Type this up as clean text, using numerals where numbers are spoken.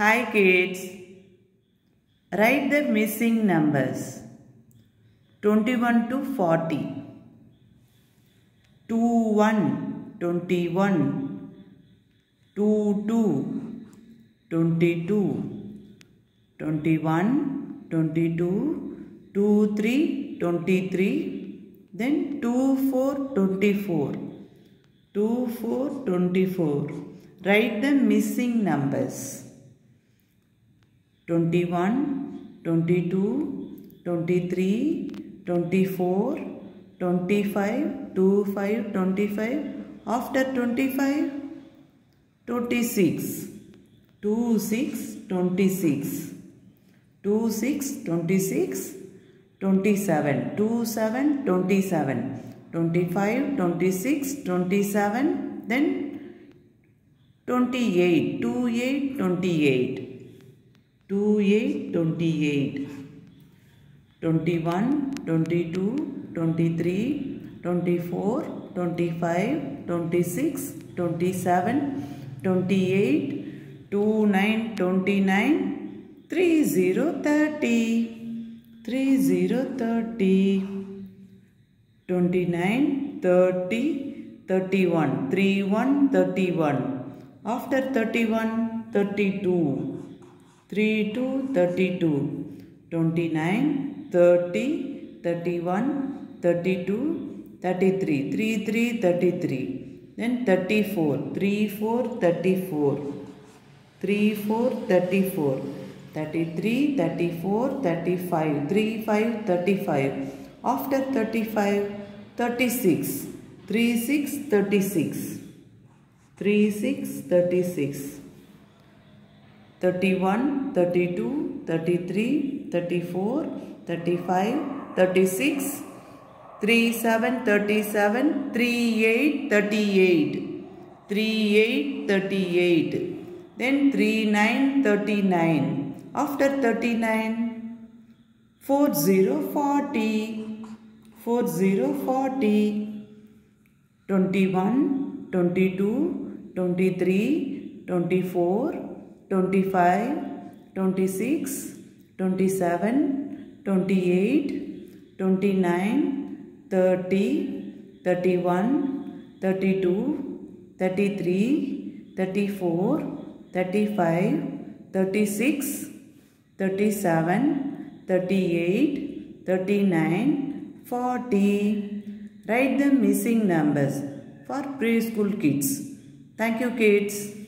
Hi kids, write the missing numbers 21 to 40. 21, 21, 22, 22, 21, 22, 23, 23, then 24, 24, 24, 24. Write the missing numbers 21, 22, 23, 24, 25, 25, 25. After 25, 26, 26, 26. 26, 26, 27, 27, 27, 25, 26, 27, then 28, 28, 28, 28, 28, 21, 22, 23, 24, 25, 26, 27, 28, 29, 29, 30, 30, 30, 29, 30, 31, 31, 31. After 31, 32, 32, 32, 29, 30, 31, 32, 33, 33, 33. Then 34, 34, 34, 34, 34. 33, 34, 35, 35, 35. After 35, 36, 36, 36, 36, 36, 31, 32, 33, 34, 35, 36, 37, 37, 38, 38, 38, 38. Then 39, 39. After 39, 40, 40, 40, 40, 21, 22, 23, 24, 25, 26, 27, 28, 29, 30, 31, 32, 33, 34, 35, 36, 37, 38, 39, 40. Write the missing numbers for preschool kids. Thank you, kids.